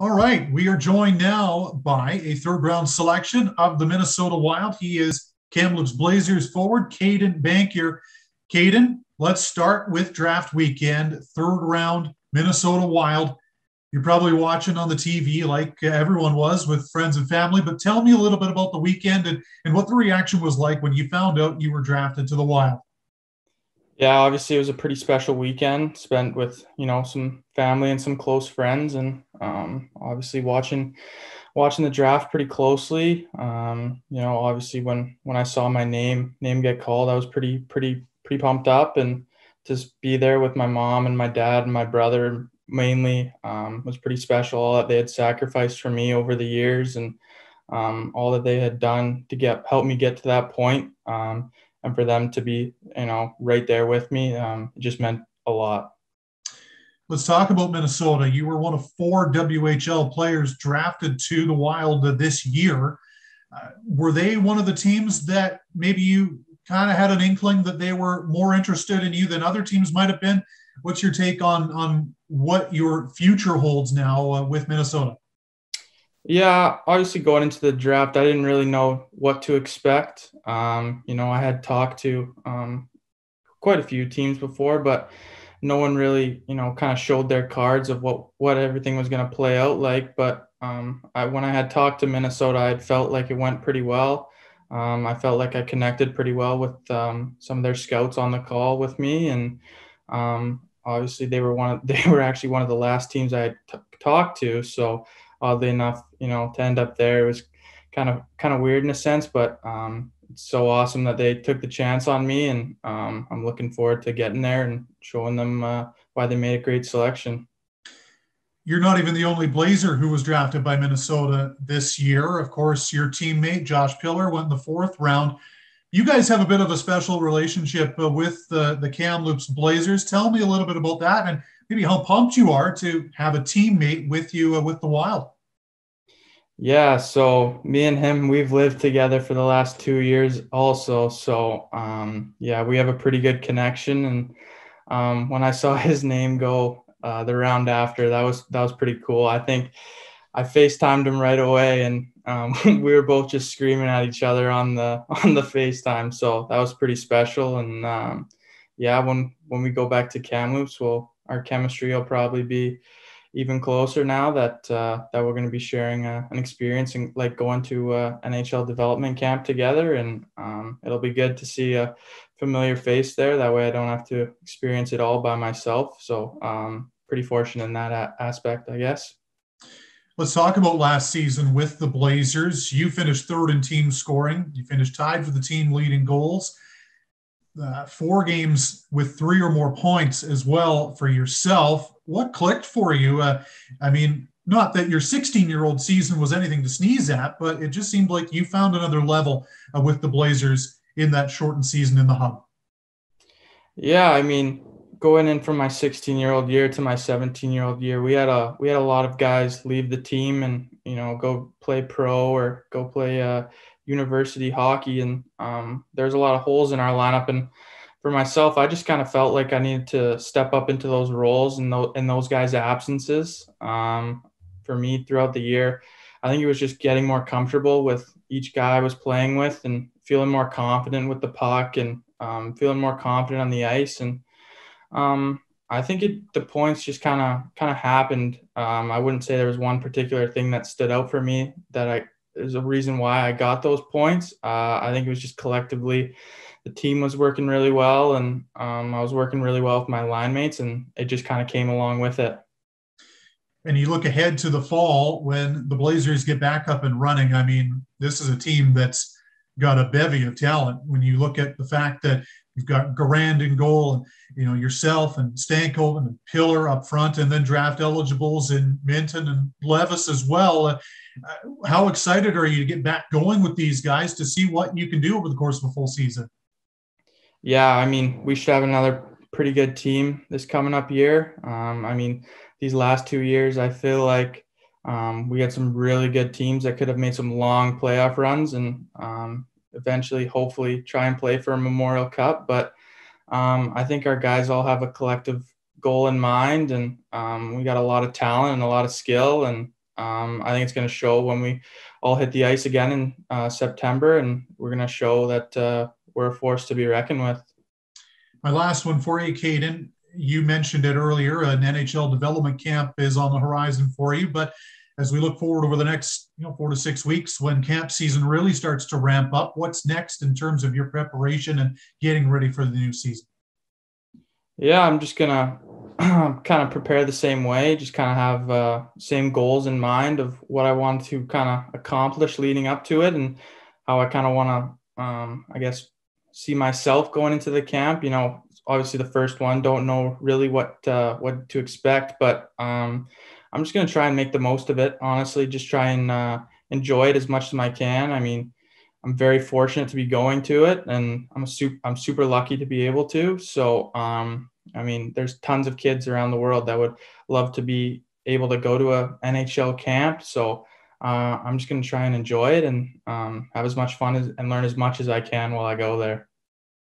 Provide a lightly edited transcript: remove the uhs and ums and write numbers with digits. All right, we are joined now by a third-round selection of the Minnesota Wild. He is Kamloops Blazers forward, Caedan Bankier. Caedan, let's start with draft weekend, third-round Minnesota Wild. You're probably watching on the TV like everyone was with friends and family, but tell me a little bit about the weekend and what the reaction was like when you found out you were drafted to the Wild. Yeah, obviously it was a pretty special weekend spent with, some family and some close friends, and obviously watching the draft pretty closely. Obviously when I saw my name get called, I was pretty pumped up, and just be there with my mom and my dad and my brother mainly was pretty special. All that they had sacrificed for me over the years, and all that they had done to help me get to that point. And for them to be, right there with me, it just meant a lot. Let's talk about Minnesota. You were one of four WHL players drafted to the Wild this year. Were they one of the teams that maybe you kind of had an inkling that they were more interested in you than other teams might have been? What's your take on what your future holds now with Minnesota? Yeah, obviously going into the draft, I didn't really know what to expect. I had talked to quite a few teams before, but no one really, kind of showed their cards of what everything was going to play out like. But when I had talked to Minnesota, I had felt like it went pretty well. I felt like I connected pretty well with some of their scouts on the call with me, and obviously they were actually one of the last teams I had talked to, so. Oddly enough, to end up there, it was kind of weird in a sense, but it's so awesome that they took the chance on me, and I'm looking forward to getting there and showing them why they made a great selection. You're not even the only Blazer who was drafted by Minnesota this year. Of course, your teammate, Josh Pillar, went in the fourth round. You guys have a bit of a special relationship with the Kamloops Blazers. Tell me a little bit about that and maybe how pumped you are to have a teammate with you with the Wild. Yeah, so me and him, we've lived together for the last 2 years also. So, we have a pretty good connection. And when I saw his name go the round after, that was pretty cool. I think I FaceTimed him right away, and we were both just screaming at each other on the FaceTime. So that was pretty special. And, when we go back to Kamloops, our chemistry will probably be even closer now that we're going to be sharing an experience and like going to NHL development camp together. And it'll be good to see a familiar face there. That way I don't have to experience it all by myself. So pretty fortunate in that aspect, I guess. Let's talk about last season with the Blazers. You finished third in team scoring. You finished tied for the team lead in goals. Four games with three or more points as well for yourself. What clicked for you? Not that your 16-year-old season was anything to sneeze at, but it just seemed like you found another level with the Blazers in that shortened season in the hub. Yeah, going in from my 16-year-old year to my 17-year-old year, we had a lot of guys leave the team and go play pro or go play university hockey, and there's a lot of holes in our lineup. And for myself, I just kind of felt like I needed to step up into those roles and those guys' absences. For me, throughout the year, I think it was just getting more comfortable with each guy I was playing with and feeling more confident with the puck and feeling more confident on the ice. And I think the points just kind of happened. I wouldn't say there was one particular thing that stood out for me is a reason why I got those points. I think it was just collectively the team was working really well, and I was working really well with my line mates, and it just kind of came along with it. And you look ahead to the fall when the Blazers get back up and running. This is a team that's got a bevy of talent. When you look at the fact that you've got Garand and Goal and, yourself and Stanko and Pillar up front, and then draft eligibles in Minton and Levis as well. How excited are you to get back going with these guys to see what you can do over the course of a full season? Yeah, we should have another pretty good team this coming up year. These last 2 years, I feel like we had some really good teams that could have made some long playoff runs and eventually, hopefully, try and play for a Memorial Cup. But I think our guys all have a collective goal in mind, and we got a lot of talent and a lot of skill, and I think it's going to show when we all hit the ice again in September, and we're going to show that we're a force to be reckoned with. My last one for you, Caedan. You mentioned it earlier, an NHL development camp is on the horizon for you, but as we look forward over the next 4 to 6 weeks when camp season really starts to ramp up, what's next in terms of your preparation and getting ready for the new season? Yeah, I'm just going to kind of prepare the same way, just kind of have same goals in mind of what I want to kind of accomplish leading up to it and how I kind of want to, I guess, see myself going into the camp. Obviously the first one, don't know really what to expect, but I'm just going to try and make the most of it. Honestly, just try and enjoy it as much as I can. I mean, I'm very fortunate to be going to it, and I'm super lucky to be able to. So, I mean, there's tons of kids around the world that would love to be able to go to a NHL camp. So I'm just going to try and enjoy it and have as much fun and learn as much as I can while I go there.